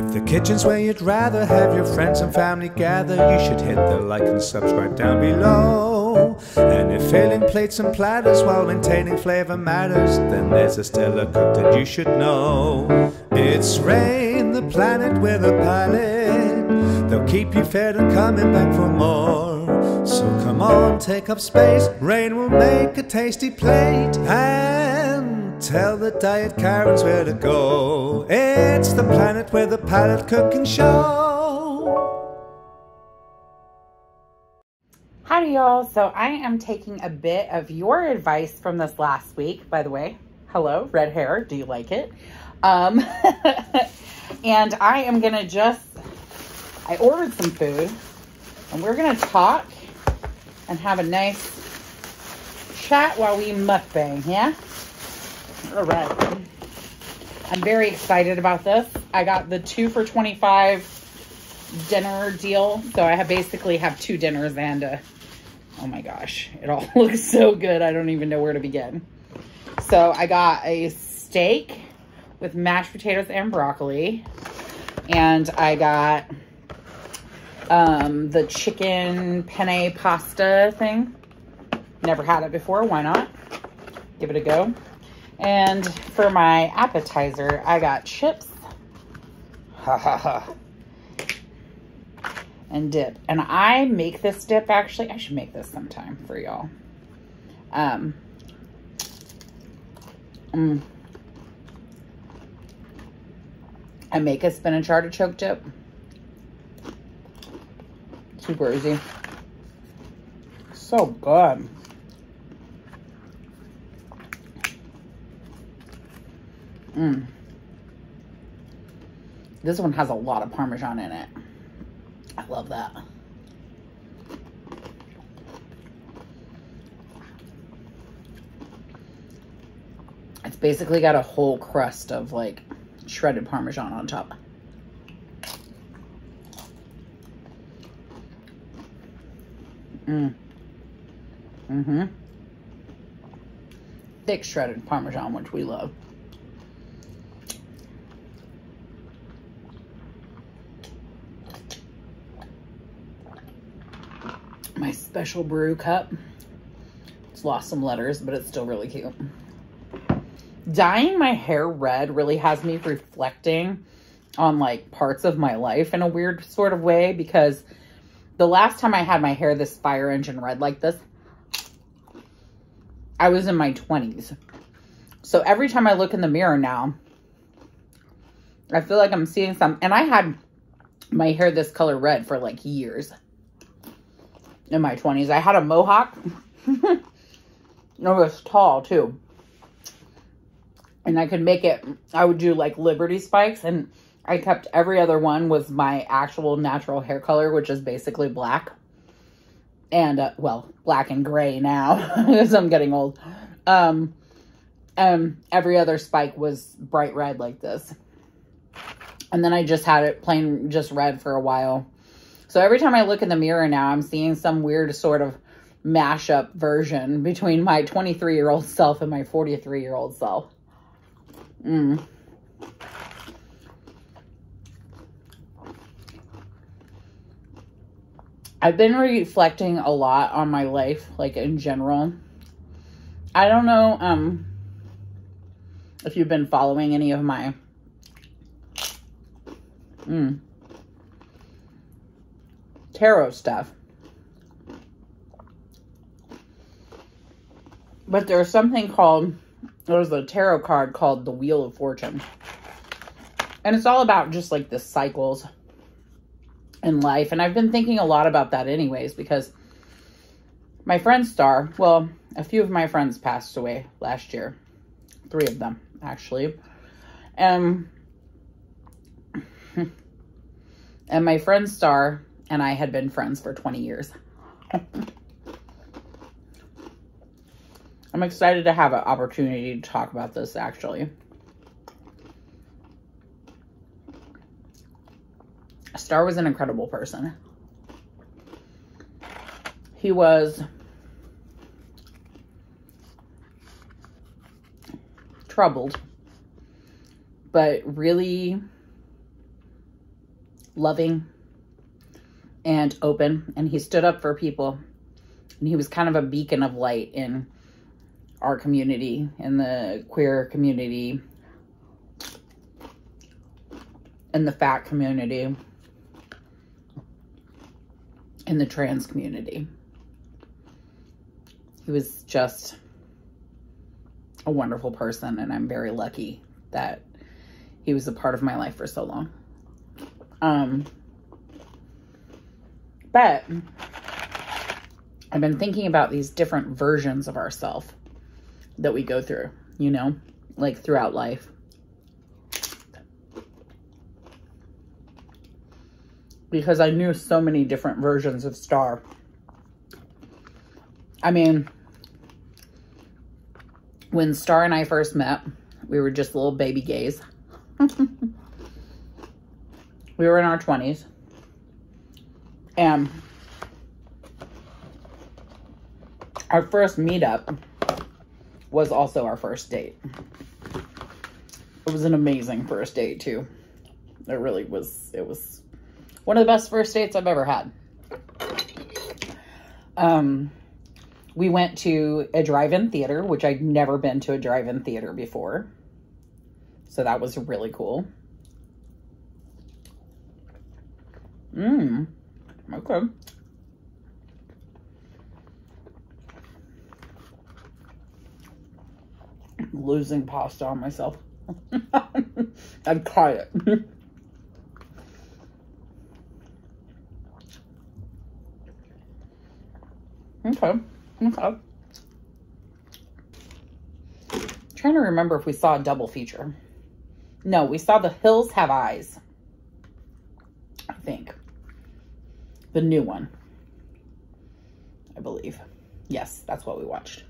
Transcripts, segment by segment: If the kitchen's where you'd rather have your friends and family gather, you should hit the like and subscribe down below. And if filling plates and platters while maintaining flavor matters, then there's a stellar cook that you should know. It's Rain, the planet with a palate. They'll keep you fed and coming back for more. So come on, take up space. Rain will make a tasty plate. Tell the Diet Karens where to go. It's the Planet with a Palate cooking show. Howdy, y'all. So I am taking a bit of your advice from this last week. By the way, hello, red hair. Do you like it? And I am going to I ordered some food and we're going to talk and have a nice chat while we mukbang, yeah? All right. I'm very excited about this. I got the 2 for $25 dinner deal. So I basically have two dinners and oh my gosh, it all looks so good. I don't even know where to begin. So I got a steak with mashed potatoes and broccoli. And I got the chicken penne pasta thing. Never had it before. Why not? Give it a go. And for my appetizer, I got chips, and dip. And I make this dip, actually. I should make this sometime for y'all. I make a spinach artichoke dip. Super easy. So good. This one has a lot of Parmesan in it. I love that. It's basically got a whole crust of like shredded Parmesan on top. Thick shredded Parmesan, which we love. My special brew cup. It's lost some letters, but it's still really cute. Dyeing my hair red really has me reflecting on like parts of my life in a weird sort of way, because the last time I had my hair this fire engine red like this, I was in my 20s. So every time I look in the mirror now, I feel like I'm seeing some, and I had my hair this color red for like years. In my 20s, I had a mohawk. I was tall too. And I could make it, I would do like Liberty spikes, and I kept every other one was my actual natural hair color, which is basically black. And, well, black and gray now because I'm getting old. Every other spike was bright red like this. And then I just had it plain, just red for a while. So every time I look in the mirror now, I'm seeing some weird sort of mashup version between my 23-year-old self and my 43-year-old self. I've been reflecting a lot on my life, like in general. I don't know if you've been following any of my... tarot stuff, but there's something called, there's a tarot card called the Wheel of Fortune, and it's all about just like the cycles in life. And I've been thinking a lot about that anyways, because my friend Star, well, a few of my friends passed away last year, 3 of them actually, and my friend Star and I had been friends for 20 years. I'm excited to have an opportunity to talk about this, actually. Star was an incredible person. He was troubled, but really loving and open, and he stood up for people, and he was kind of a beacon of light in our community, in the queer community, in the fat community, in the trans community. He was just a wonderful person, and I'm very lucky that he was a part of my life for so long. But I've been thinking about these different versions of ourselves that we go through, you know, like throughout life. Because I knew so many different versions of Star. I mean, when Star and I first met, we were just little baby gays. We were in our 20s. And our first meetup was also our first date. It was an amazing first date, too. It really was. It was one of the best first dates I've ever had. We went to a drive-in theater, which I'd never been to a drive-in theater before. So that was really cool. Okay. I'm losing pasta on myself. I'd caught it. Okay. I'm trying to remember if we saw a double feature. No, we saw The Hills Have Eyes, I think. The new one, I believe. Yes, that's what we watched.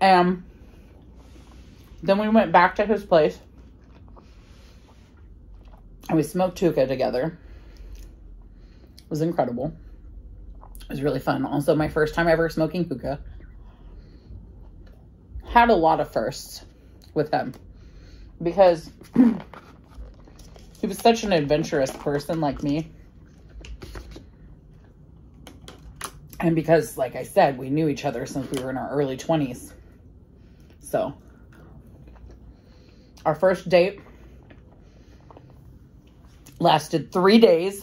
Then we went back to his place and we smoked hookah together. It was incredible. It was really fun. Also, my first time ever smoking hookah. Had a lot of firsts with him because he was such an adventurous person like me. And because, like I said, we knew each other since we were in our early 20s. So, our first date lasted 3 days.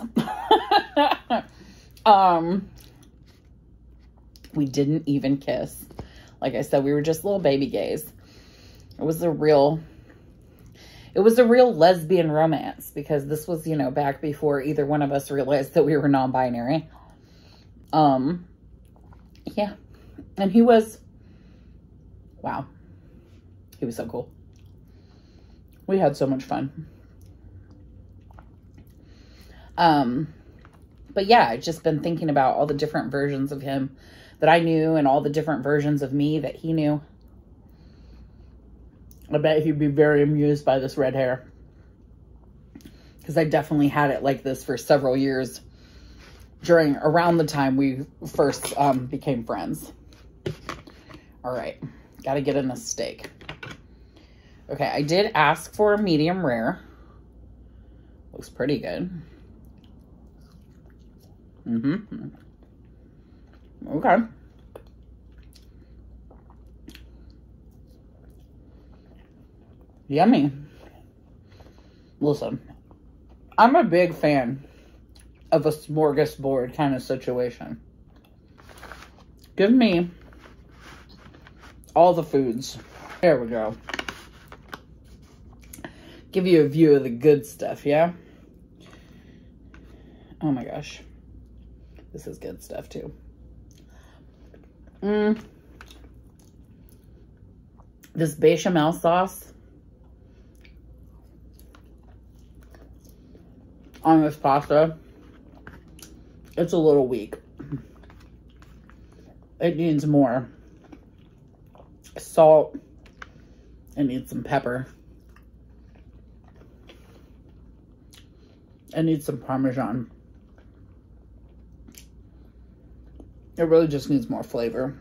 We didn't even kiss. Like I said, we were just little baby gays. It was a real lesbian romance, because this was, you know, back before either one of us realized that we were non-binary. Yeah. And he was, wow. He was so cool. We had so much fun. But yeah, I've just been thinking about all the different versions of him that I knew and all the different versions of me that he knew. I bet he'd be very amused by this red hair, because I definitely had it like this for several years around the time we first became friends. All right, got to get in this steak. Okay, I did ask for a medium rare. Looks pretty good. Okay. Yummy. Listen, I'm a big fan of a smorgasbord kind of situation. Give me all the foods. There we go. Give you a view of the good stuff, yeah? Oh my gosh. This is good stuff too. This bechamel sauce on this pasta, it's a little weak. It needs more salt. It needs some pepper. It needs some Parmesan. It really just needs more flavor.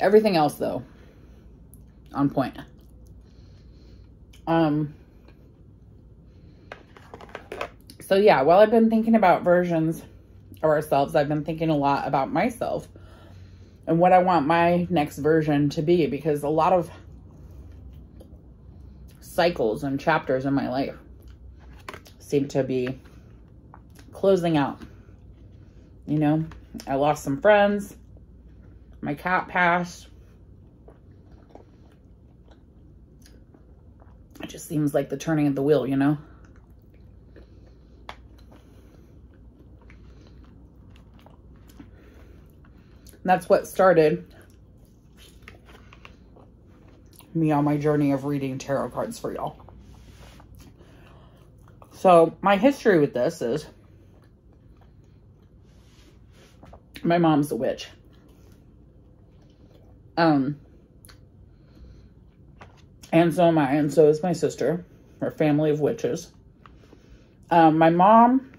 Everything else, though, on point. So yeah, while I've been thinking about versions of ourselves, I've been thinking a lot about myself and what I want my next version to be, because a lot of cycles and chapters in my life seem to be closing out. You know, I lost some friends, my cat passed. It just seems like the turning of the wheel, you know? And that's what started me on my journey of reading tarot cards for y'all. So my history with this is my mom's a witch. And so am I, and so is my sister. Her family of witches. My mom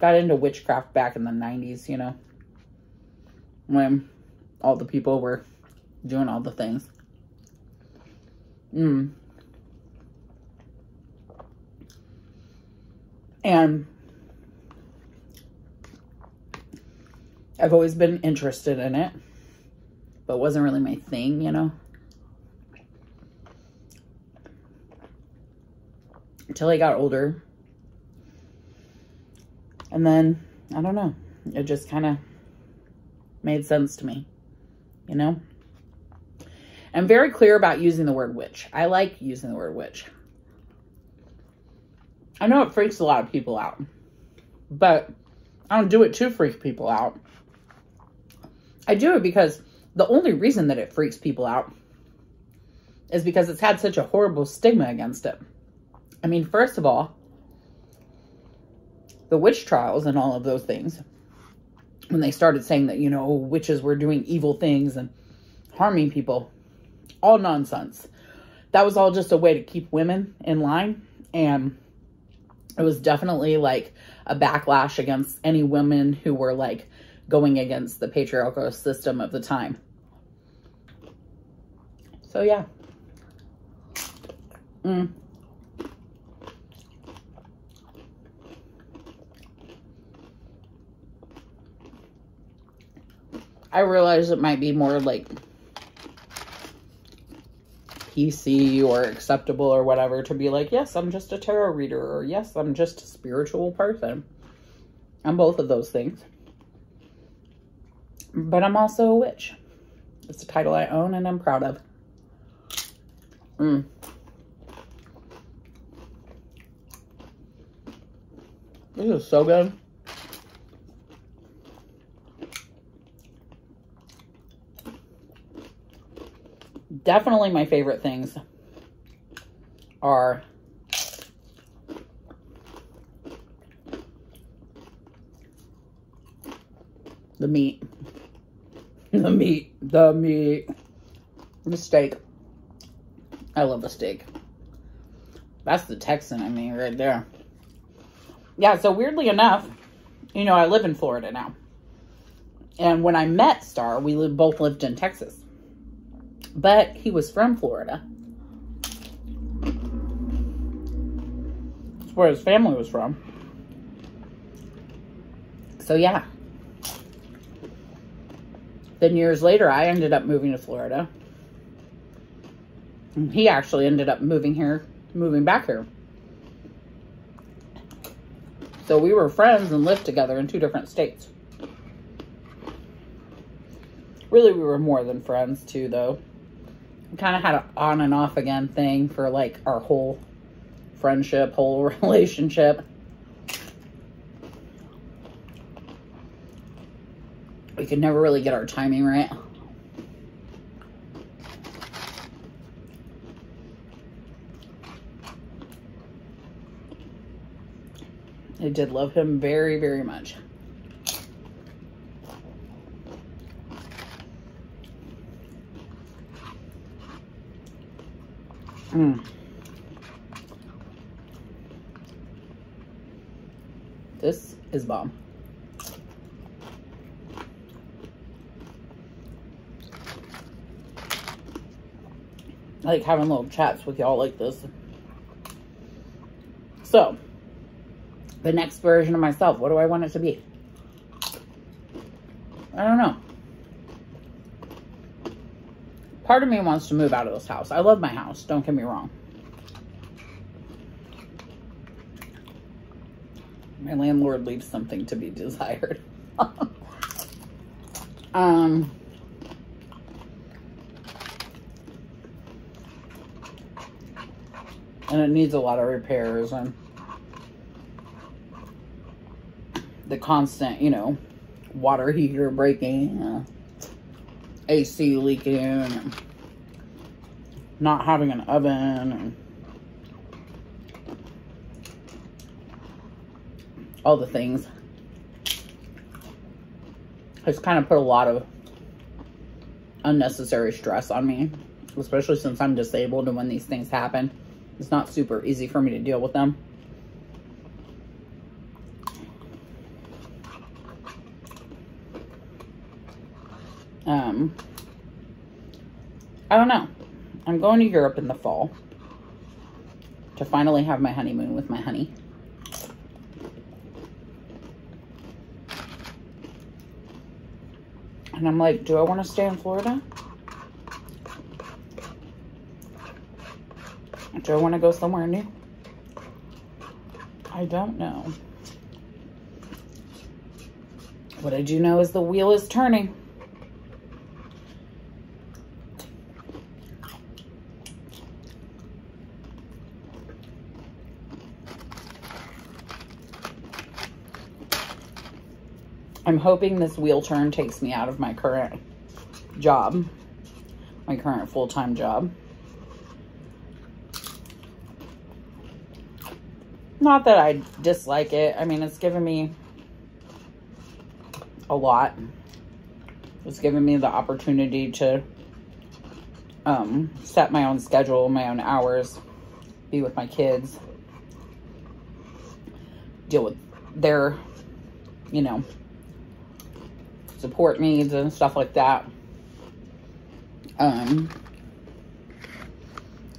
got into witchcraft back in the 90s, you know, when all the people were doing all the things. And I've always been interested in it, but it wasn't really my thing, you know, until I got older. And then, I don't know, it just kind of made sense to me, you know? I'm very clear about using the word witch. I like using the word witch. I know it freaks a lot of people out, but I don't do it to freak people out. I do it because the only reason that it freaks people out is because it's had such a horrible stigma against it. I mean, first of all, the witch trials and all of those things, when they started saying that, you know, witches were doing evil things and harming people, all nonsense. That was all just a way to keep women in line. And it was definitely like a backlash against any women who were like going against the patriarchal system of the time. So yeah. I realize it might be more like PC or acceptable or whatever to be like, yes, I'm just a tarot reader, or yes, I'm just a spiritual person. I'm both of those things. But I'm also a witch. It's a title I own and I'm proud of. This is so good. Definitely my favorite things are the meat, the steak. I love the steak. That's the Texan, I mean, right there. Yeah, so weirdly enough, you know, I live in Florida now. And when I met Star, we both lived in Texas. But he was from Florida. That's where his family was from. So yeah. Then years later, I ended up moving to Florida. And he actually ended up moving back here. So we were friends and lived together in two different states. Really, we were more than friends too, though. We kind of had an on and off again thing for like our whole friendship, whole relationship. We could never really get our timing right. I did love him very, very much. This is bomb. I like having little chats with y'all like this. So, the next version of myself. What do I want it to be? I don't know. Part of me wants to move out of this house. I love my house, don't get me wrong. My landlord leaves something to be desired. And it needs a lot of repairs and the constant, you know, water heater breaking, AC leaking, and not having an oven, and all the things. It's kind of put a lot of unnecessary stress on me, especially since I'm disabled, and when these things happen, it's not super easy for me to deal with them. I don't know. I'm going to Europe in the fall to finally have my honeymoon with my honey. And I'm like, do I want to stay in Florida? Do I want to go somewhere new? I don't know. What I do know is the wheel is turning. I'm hoping this wheel turn takes me out of my current job, my current full-time job. Not that I dislike it. I mean, it's given me a lot. It's given me the opportunity to set my own schedule, my own hours, be with my kids, deal with their, you know, support needs and stuff like that.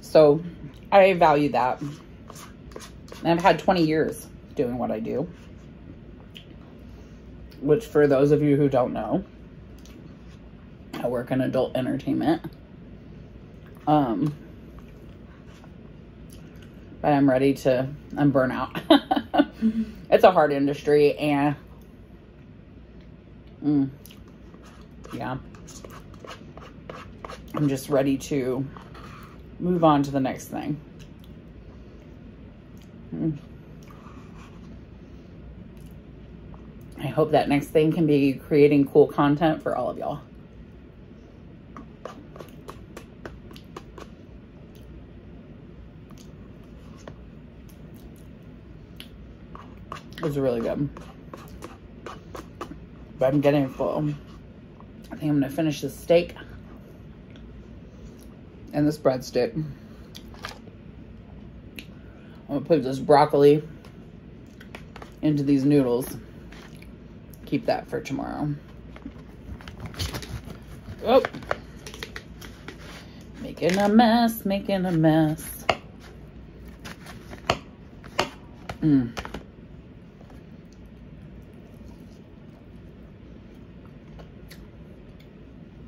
So I value that. And I've had 20 years doing what I do, which for those of you who don't know, I work in adult entertainment. But I'm ready to, I'm burnt out. It's a hard industry, and yeah, I'm just ready to move on to the next thing. I hope that next thing can be creating cool content for all of y'all. It was really good. But I'm getting full. I think I'm gonna finish this steak and this breadstick. I'm gonna put this broccoli into these noodles. Keep that for tomorrow. Oh, making a mess, making a mess.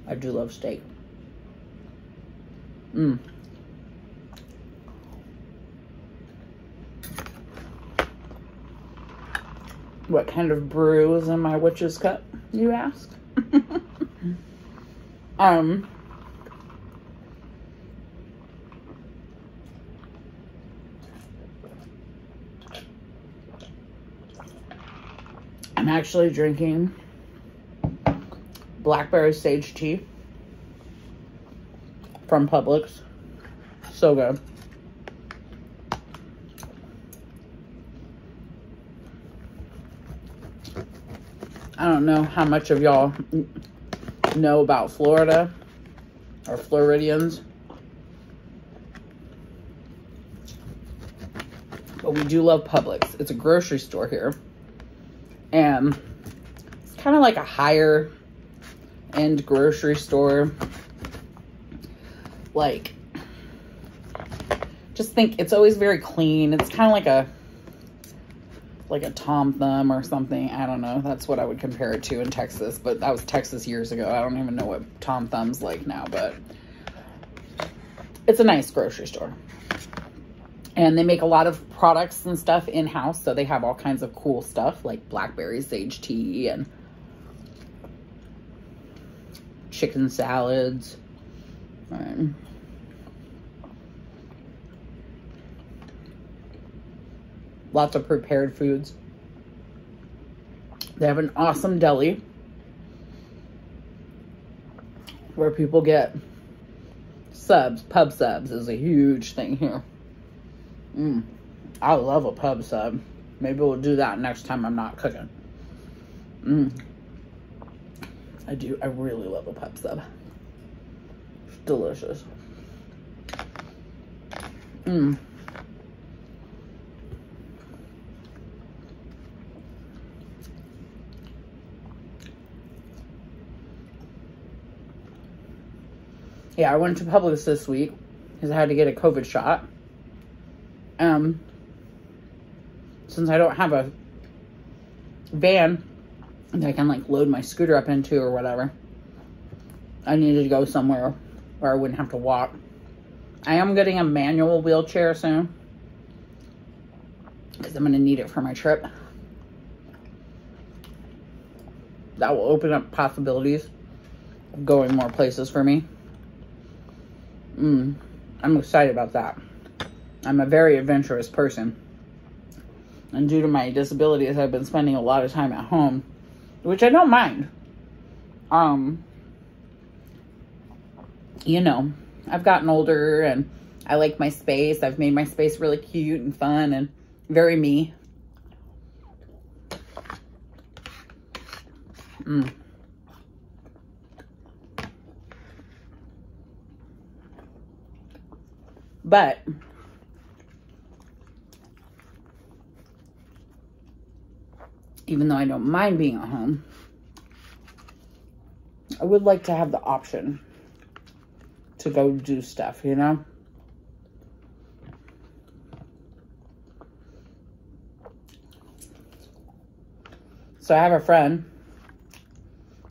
I do love steak. What kind of brew is in my witch's cup, you ask? I'm actually drinking blackberry sage tea from Publix. So good. I don't know how much of y'all know about Florida or Floridians, but we do love Publix. It's a grocery store here, and it's kind of like a higher end grocery store. Like, just think, it's always very clean. It's kind of like a like a Tom Thumb or something. I don't know. That's what I would compare it to in Texas, but that was Texas years ago. I don't even know what Tom Thumb's like now, but it's a nice grocery store. And they make a lot of products and stuff in-house, so they have all kinds of cool stuff like blackberry sage tea and chicken salads. Lots of prepared foods. They have an awesome deli where people get subs. Pub subs is a huge thing here. I love a pub sub. Maybe we'll do that next time I'm not cooking. I really love a pub sub. It's delicious. Yeah, I went to Publix this week because I had to get a COVID shot. Since I don't have a van that I can like load my scooter up into or whatever, I needed to go somewhere where I wouldn't have to walk. I am getting a manual wheelchair soon because I'm going to need it for my trip. That will open up possibilities of going more places for me. I'm excited about that. I'm a very adventurous person, and due to my disabilities, I've been spending a lot of time at home, which I don't mind. You know, I've gotten older and I like my space. I've made my space really cute and fun and very me. But even though I don't mind being at home, I would like to have the option to go do stuff, you know? So I have a friend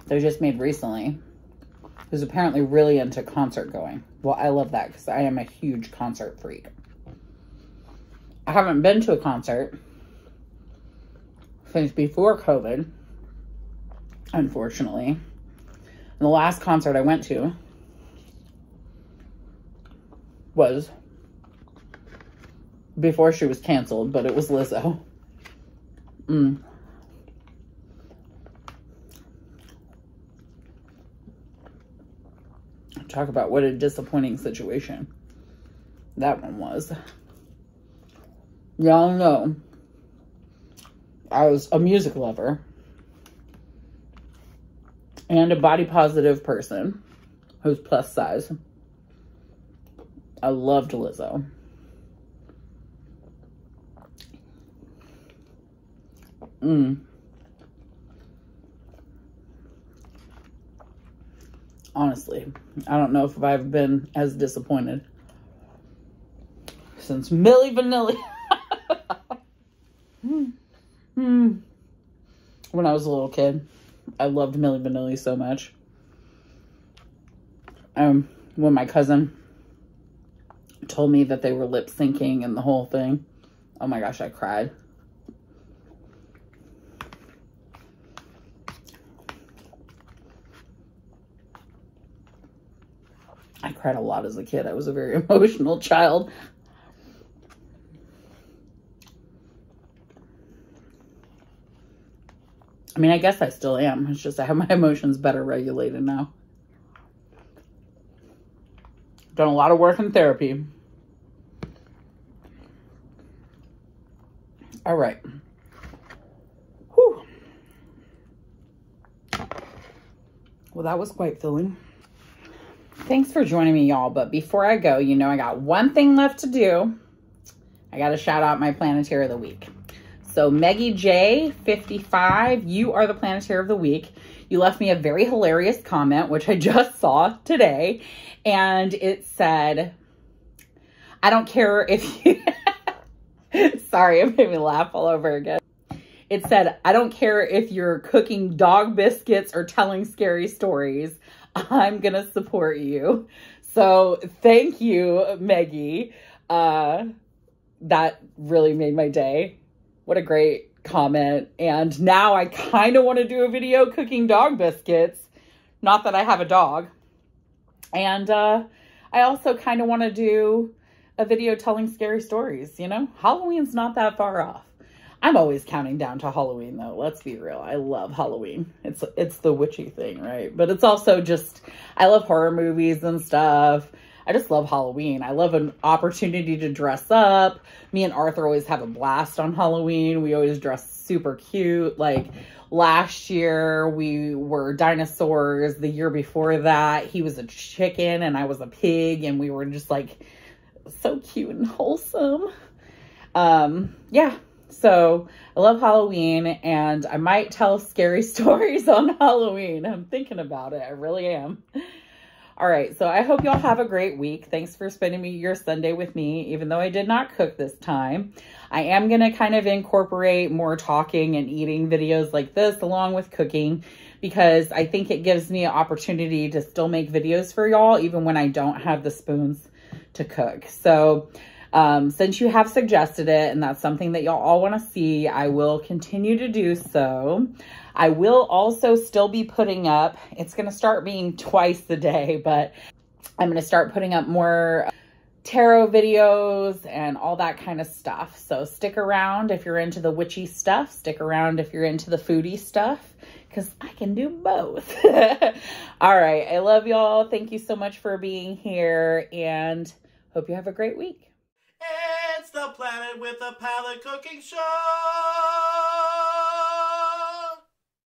that I just made recently who's apparently really into concert going. Well, I love that because I am a huge concert freak. I haven't been to a concert since before COVID, unfortunately. And the last concert I went to was before she was canceled, but it was Lizzo. Talk about what a disappointing situation that one was. Y'all know I was a music lover and a body positive person who's plus size. I loved Lizzo. Honestly, I don't know if I've been as disappointed since Milli Vanilli. When I was a little kid, I loved Milli Vanilli so much. When my cousin told me that they were lip syncing and the whole thing, oh my gosh, I cried. I cried a lot as a kid. I was a very emotional child. I mean, I guess I still am. It's just I have my emotions better regulated now. Done a lot of work in therapy. All right. Whew. Well, that was quite filling. Thanks for joining me, y'all. But before I go, you know, I got one thing left to do. I got to shout out my Planeteer of the Week. So Meggie J55, you are the Planeteer of the Week. You left me a very hilarious comment, which I just saw today. And it said, I don't care if you... Sorry, it made me laugh all over again. It said, I don't care if you're cooking dog biscuits or telling scary stories. I'm going to support you. So thank you, Maggie. That really made my day. What a great comment. And now I kind of want to do a video cooking dog biscuits. Not that I have a dog. And I also kind of want to do a video telling scary stories, you know? Halloween's not that far off. I'm always counting down to Halloween, though. Let's be real. I love Halloween. It's the witchy thing, right? But it's also just, I love horror movies and stuff. I just love Halloween. I love an opportunity to dress up. Me and Arthur always have a blast on Halloween. We always dress super cute. Like last year we were dinosaurs. The year before that he was a chicken and I was a pig, and we were just like so cute and wholesome. Yeah. So I love Halloween, and I might tell scary stories on Halloween. I'm thinking about it. I really am. All right. So I hope y'all have a great week. Thanks for spending your Sunday with me, even though I did not cook this time. I am going to kind of incorporate more talking and eating videos like this along with cooking, because I think it gives me an opportunity to still make videos for y'all, even when I don't have the spoons to cook. So since you have suggested it, and that's something that y'all all want to see, I will continue to do so. I will also still be putting up, it's going to start being twice a day, but I'm going to start putting up more tarot videos and all that kind of stuff. So stick around if you're into the witchy stuff, stick around if you're into the foodie stuff, because I can do both. All right. I love y'all. Thank you so much for being here, and hope you have a great week. It's the Planet with a Palate cooking show!